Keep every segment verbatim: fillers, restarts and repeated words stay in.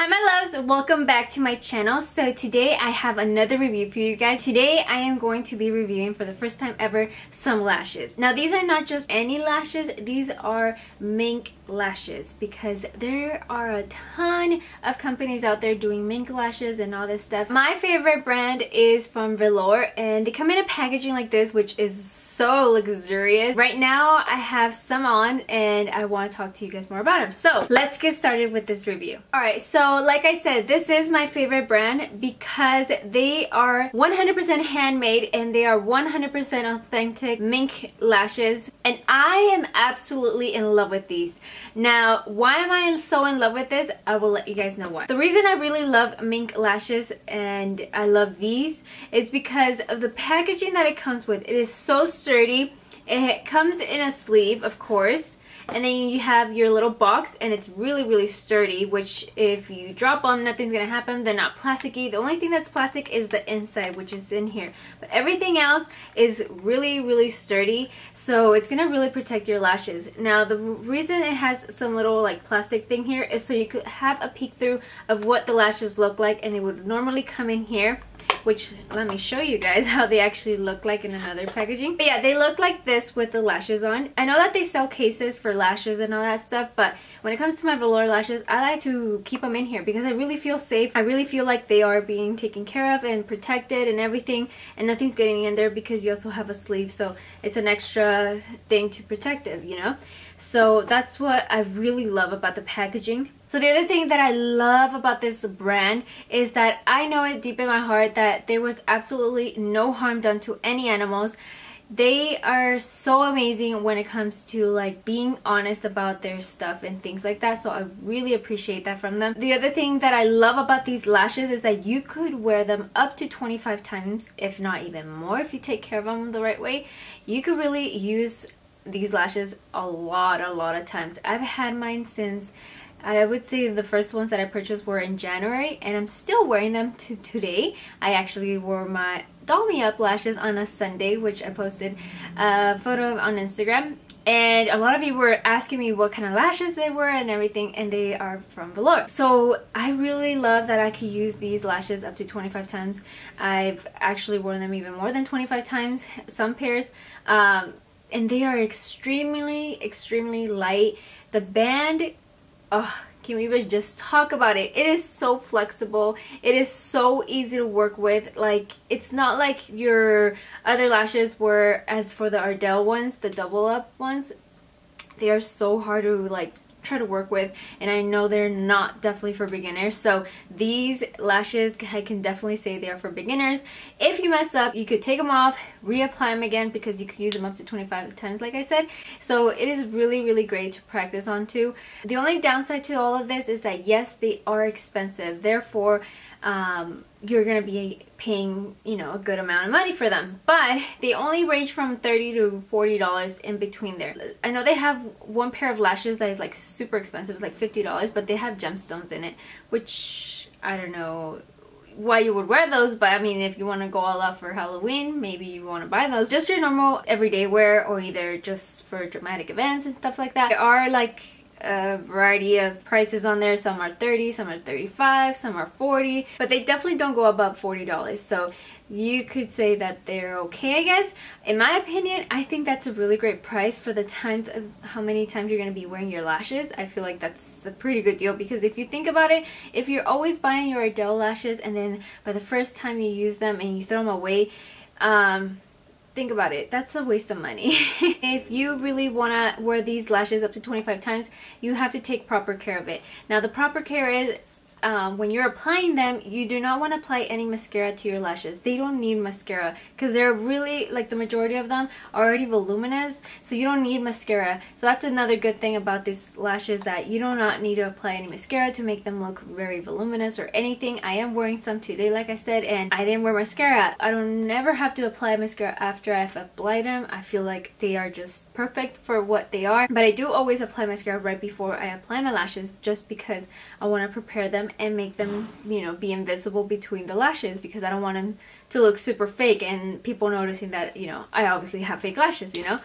Hi my loves, welcome back to my channel. So today I have another review for you guys. Today I am going to be reviewing for the first time ever some lashes. Now these are not just any lashes, these are mink lashes because there are a ton of companies out there doing mink lashes and all this stuff. My favorite brand is from Velour and they come in a packaging like this, which is so luxurious. Right now I have some on and I want to talk to you guys more about them. So let's get started with this review. Alright, so like I said, this is my favorite brand because they are one hundred percent handmade and they are one hundred percent authentic mink lashes and I am absolutely in love with these. Now why am I so in love with this? I will let you guys know why. The reason I really love mink lashes and I love these is because of the packaging that it comes with. It is so sturdy. It comes in a sleeve, of course. And then you have your little box and it's really really sturdy, which if you drop them nothing's gonna happen. They're not plasticky. The only thing that's plastic is the inside, which is in here, but everything else is really really sturdy, so it's gonna really protect your lashes. Now the reason it has some little like plastic thing here is so you could have a peek through of what the lashes look like, and they would normally come in here, which let me show you guys how they actually look like in another packaging. But yeah, they look like this with the lashes on. I know that they sell cases for lashes and all that stuff, but when it comes to my Velour lashes, I like to keep them in here because I really feel safe. I really feel like they are being taken care of and protected and everything, and nothing's getting in there because you also have a sleeve, so it's an extra thing to protect it, you know? So that's what I really love about the packaging. So the other thing that I love about this brand is that I know it deep in my heart that there was absolutely no harm done to any animals. They are so amazing when it comes to like being honest about their stuff and things like that, so I really appreciate that from them. The other thing that I love about these lashes is that you could wear them up to twenty-five times, if not even more, if you take care of them the right way. You could really use these lashes a lot a lot of times. I've had mine since, I would say the first ones that I purchased were in January, and I'm still wearing them to today. I actually wore my Doll Me Up lashes on a Sunday, which I posted a photo of on Instagram, and a lot of you were asking me what kind of lashes they were and everything, and they are from Velour. So I really love that I could use these lashes up to twenty-five times. I've actually worn them even more than twenty-five times, some pairs, um, and they are extremely extremely light. The band, oh, can we even just talk about it? It is so flexible. It is so easy to work with. Like, it's not like your other lashes were, as for the Ardell ones, the double up ones, they are so hard to like try to work with, and I know they're not definitely for beginners. So these lashes, I can definitely say they are for beginners. If you mess up, you could take them off, reapply them again, because you could use them up to twenty-five times like I said. So it is really really great to practice on too. The only downside to all of this is that yes, they are expensive, therefore um you're gonna be paying, you know, a good amount of money for them, but they only range from thirty to forty dollars in between there. I know they have one pair of lashes that is like super expensive, it's like fifty dollars, but they have gemstones in it, which I don't know why you would wear those, but I mean, if you want to go all out for Halloween, maybe you want to buy those. Just your normal everyday wear, or either just for dramatic events and stuff like that. There are like a variety of prices on there. Some are thirty, some are thirty-five, some are forty, but they definitely don't go above forty dollars, so you could say that they're okay, I guess. In my opinion, I think that's a really great price for the times of how many times you're going to be wearing your lashes. I feel like that's a pretty good deal, because if you think about it, if you're always buying your Ardell lashes and then by the first time you use them and you throw them away, um think about it, that's a waste of money. If you really want to wear these lashes up to twenty-five times, you have to take proper care of it. Now the proper care is um, when you're applying them, you do not want to apply any mascara to your lashes. They don't need mascara because they're really, like the majority of them are already voluminous, so you don't need mascara. So that's another good thing about these lashes, that you do not need to apply any mascara to make them look very voluminous or anything. I am wearing some today, like I said, and I didn't wear mascara. I don't never have to apply mascara after I've applied them. I feel like they are just perfect for what they are, but I do always apply mascara right before I apply my lashes, just because I want to prepare them and make them, you know, be invisible between the lashes, because I don't want them to look super fake and people noticing that, you know, I obviously have fake lashes, you know,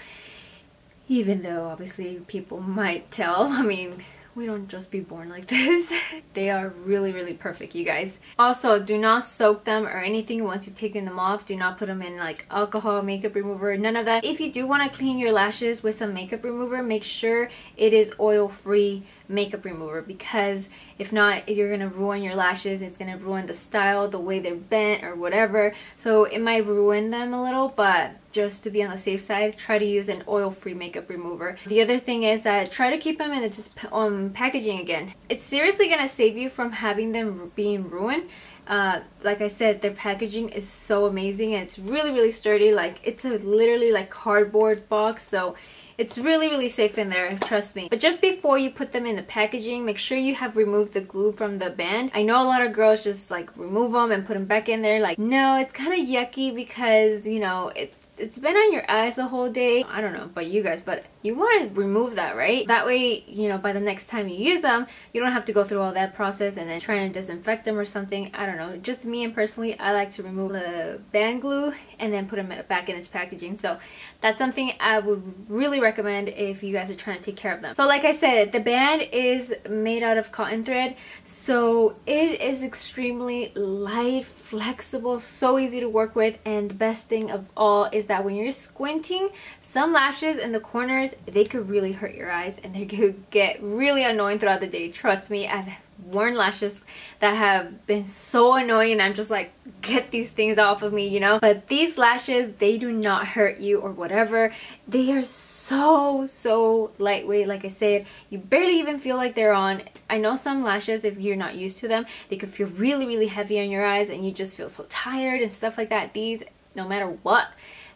even though obviously people might tell. I mean, we don't just be born like this. They are really, really perfect, you guys. Also, do not soak them or anything once you've taken them off. Do not put them in like alcohol, makeup remover, none of that. If you do want to clean your lashes with some makeup remover, make sure it is oil-free makeup remover, because if not, you're gonna ruin your lashes. It's gonna ruin the style, the way they're bent or whatever, so it might ruin them a little. But just to be on the safe side, try to use an oil-free makeup remover. The other thing is that try to keep them in the um, packaging again. It's seriously gonna save you from having them being ruined. Uh, like I said, their packaging is so amazing, and it's really, really sturdy. Like, it's a literally like cardboard box, so it's really, really safe in there, trust me. But just before you put them in the packaging, make sure you have removed the glue from the band. I know a lot of girls just like remove them and put them back in there. Like, no, it's kind of yucky because, you know, it's it's been on your eyes the whole day. I don't know about you guys, but you want to remove that, right? That way, you know, by the next time you use them, you don't have to go through all that process and then trying to disinfect them or something. I don't know, just me and personally, I like to remove the band glue and then put them back in its packaging. So that's something I would really recommend if you guys are trying to take care of them. So like I said, the band is made out of cotton thread, so it is extremely light, flexible, so easy to work with. And the best thing of all is that when you're squinting, some lashes in the corners, they could really hurt your eyes, and they could get really annoying throughout the day. Trust me, I've worn lashes that have been so annoying, and I'm just like, get these things off of me, you know. But these lashes, they do not hurt you or whatever. They are so so lightweight. Like I said, you barely even feel like they're on. I know some lashes, if you're not used to them, they could feel really, really heavy on your eyes and you just feel so tired and stuff like that. These, no matter what,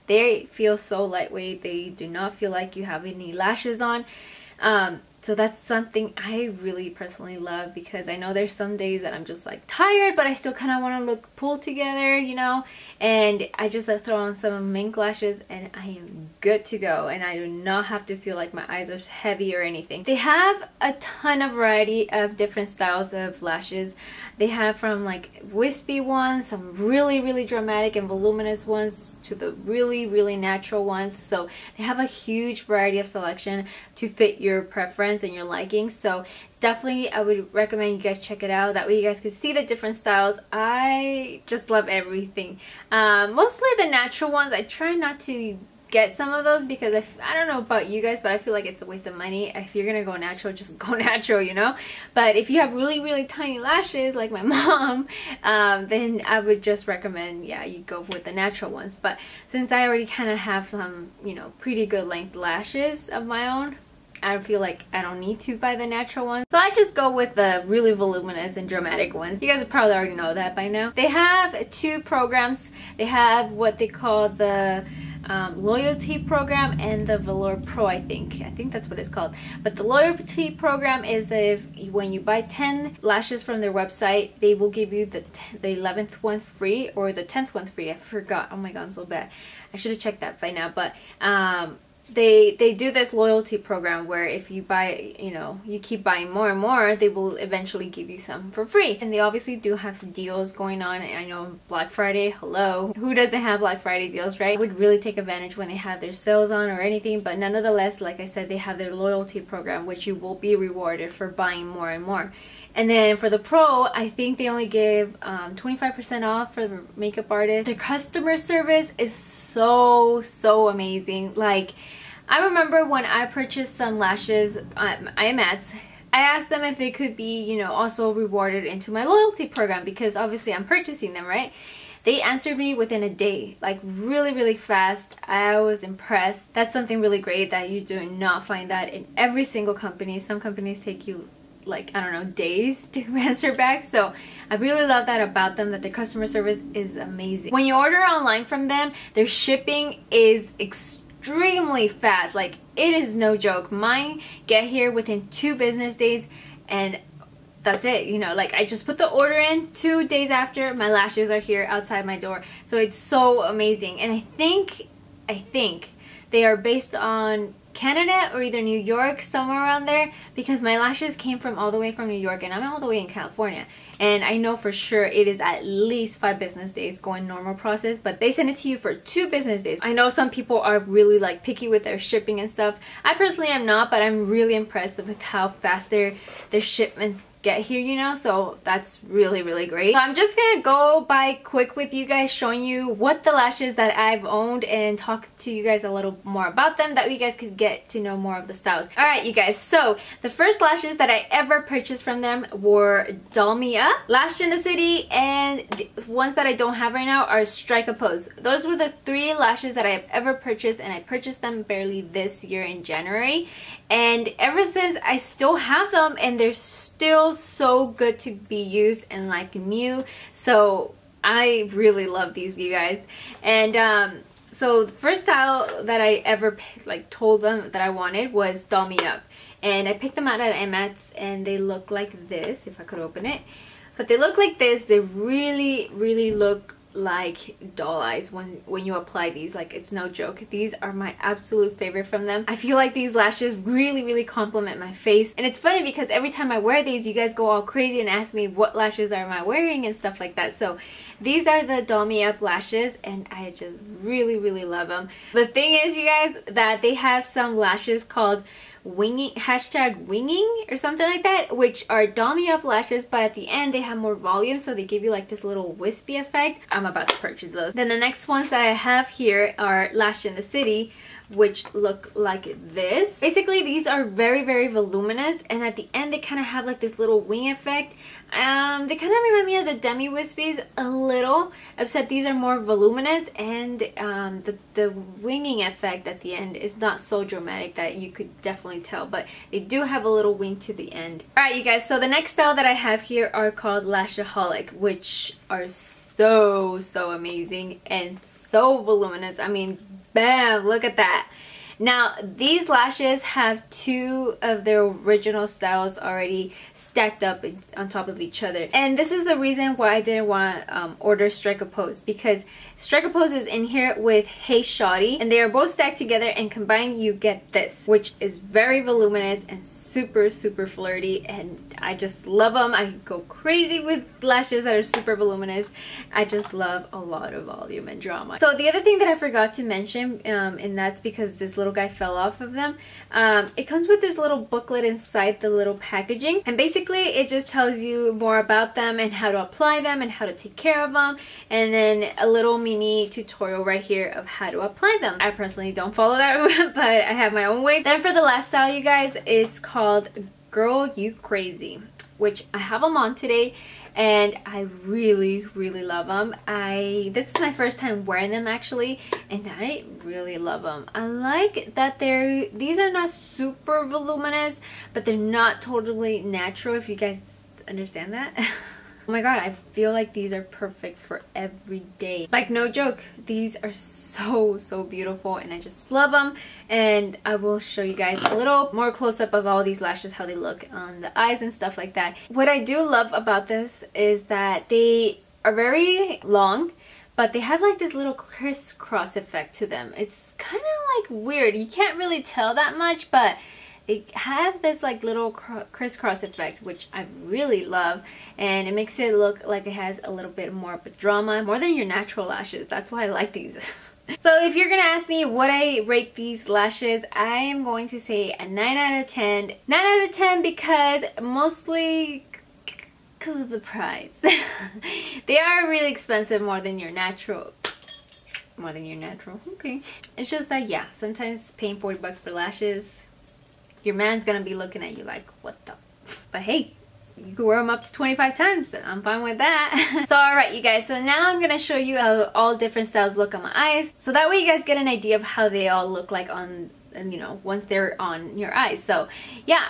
they feel so lightweight. They do not feel like you have any lashes on. Um, so that's something I really personally love, because I know there's some days that I'm just like tired, but I still kind of want to look pulled together, you know, and I just uh, throw on some mink lashes and I am good to go, and I do not have to feel like my eyes are heavy or anything. They have a ton of variety of different styles of lashes. They have from like wispy ones, some really, really dramatic and voluminous ones, to the really, really natural ones. So they have a huge variety of selection to fit your preference and your liking. So definitely I would recommend you guys check it out. That way you guys can see the different styles. I just love everything. Um, mostly the natural ones. I try not to get some of those because I, I don't know about you guys, but I feel like it's a waste of money. If you're gonna go natural, just go natural, you know. But if you have really, really tiny lashes like my mom, um, then I would just recommend, yeah, you go with the natural ones. But since I already kind of have some, you know, pretty good length lashes of my own, I feel like I don't need to buy the natural ones, so I just go with the really voluminous and dramatic ones. You guys probably already know that by now. They have two programs. They have what they call the um, loyalty program and the Velour Pro, I think. I think that's what it's called. But the loyalty program is if when you buy ten lashes from their website, they will give you the, the eleventh one free, or the tenth one free. I forgot. Oh my god, I'm so bad. I should have checked that by now. But um They they do this loyalty program where if you buy, you know, you keep buying more and more, they will eventually give you some for free. And they obviously do have deals going on. I know Black Friday, hello. Who doesn't have Black Friday deals, right? I would really take advantage when they have their sales on or anything. But nonetheless, like I said, they have their loyalty program, which you will be rewarded for buying more and more. And then for the Pro, I think they only give um, twenty-five percent off for the makeup artist. Their customer service is so, so amazing. Like, I remember when I purchased some lashes at I M A T S, I asked them if they could be, you know, also rewarded into my loyalty program, because obviously I'm purchasing them, right? They answered me within a day, like really, really fast. I was impressed. That's something really great that you do not find that in every single company. Some companies take you like, I don't know, days to answer back. So I really love that about them, that their customer service is amazing. When you order online from them, their shipping is extremely fast. Like, it is no joke. Mine get here within two business days, and that's it, you know. Like, I just put the order in, two days after, my lashes are here outside my door. So it's so amazing. And I think I think they are based on Canada or either New York, somewhere around there, because my lashes came from all the way from New York and I'm all the way in California, and I know for sure it is at least five business days going normal process, but they send it to you for two business days. I know some people are really like picky with their shipping and stuff. I personally am not, but I'm really impressed with how fast their their shipments get here, you know, so that's really really great. So I'm just gonna go by quick with you guys, showing you what the lashes that I've owned and talk to you guys a little more about them, that you guys could get to know more of the styles. Alright you guys, so the first lashes that I ever purchased from them were Doll Me Up, Lash in the City, and the ones that I don't have right now are Strike a Pose. Those were the three lashes that I have ever purchased, and I purchased them barely this year in January, and ever since I still have them, and they're still so good to be used and like new, so I really love these, you guys. And um so the first style that I ever like told them that I wanted was Doll Me Up, and I picked them out at Emmett's, and they look like this, if I could open it, but they look like this. They really really look like doll eyes when when you apply these, like it's no joke. These are my absolute favorite from them. I feel like these lashes really really complement my face, and it's funny because every time I wear these you guys go all crazy and ask me what lashes am I wearing and stuff like that. So these are the Doll Me Up lashes, and I just really really love them. The thing is, you guys, that they have some lashes called winging, hashtag winging or something like that, which are Doll Me Up lashes, but at the end they have more volume, so they give you like this little wispy effect. I'm about to purchase those. Then the next ones that I have here are Lash in the City, which look like this. Basically these are very very voluminous, and at the end they kind of have like this little wing effect. Um, they kind of remind me of the Demi Wispies a little, except these are more voluminous, and um, the, the winging effect at the end is not so dramatic that you could definitely tell, but they do have a little wing to the end. Alright you guys, so the next style that I have here are called Lashaholic, which are so so amazing and so voluminous. I mean, bam, look at that. Now these lashes have two of their original styles already stacked up on top of each other, and this is the reason why I didn't want to um, order Strike a Pose, because Strike a Pose is in here with Hey Shoddy, and they are both stacked together, and combined you get this, which is very voluminous and super super flirty, and I just love them. I go crazy with lashes that are super voluminous. I just love a lot of volume and drama. So the other thing that I forgot to mention, um, and that's because this little guy fell off of them, um, it comes with this little booklet inside the little packaging, and basically it just tells you more about them and how to apply them and how to take care of them, and then a little mini tutorial right here of how to apply them. I personally don't follow that but I have my own way. Then for the last style, you guys, it's called Girl You Crazy, which I have them on today, and I really really love them. I this is my first time wearing them actually, and I really love them. I like that they're these are not super voluminous, but they're not totally natural, if you guys understand that. Oh my god, I feel like these are perfect for every day, like no joke. These are so so beautiful, and I just love them, and I will show you guys a little more close-up of all these lashes, how they look on the eyes and stuff like that. What I do love about this is that they are very long, but they have like this little crisscross effect to them. It's kind of like weird, you can't really tell that much, but they have this like little cr crisscross effect, which I really love, and it makes it look like it has a little bit more of a drama, more than your natural lashes. That's why I like these. So if you're gonna ask me what I rate these lashes, I am going to say a nine out of ten. nine out of ten because mostly because of the price. They are really expensive, more than your natural. More than your natural, okay. It's just that, yeah, sometimes paying forty bucks for lashes, your man's gonna be looking at you like, what the? But hey, you can wear them up to twenty-five times, I'm fine with that. So alright you guys, so now I'm gonna show you how all different styles look on my eyes, so that way you guys get an idea of how they all look like on, and you know, once they're on your eyes. So yeah,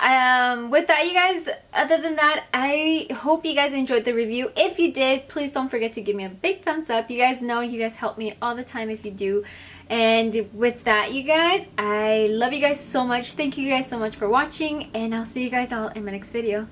um with that, you guys, other than that, I hope you guys enjoyed the review. If you did, please don't forget to give me a big thumbs up. You guys know you guys help me all the time if you do. And with that, you guys, I love you guys so much. Thank you guys so much for watching, and I'll see you guys all in my next video.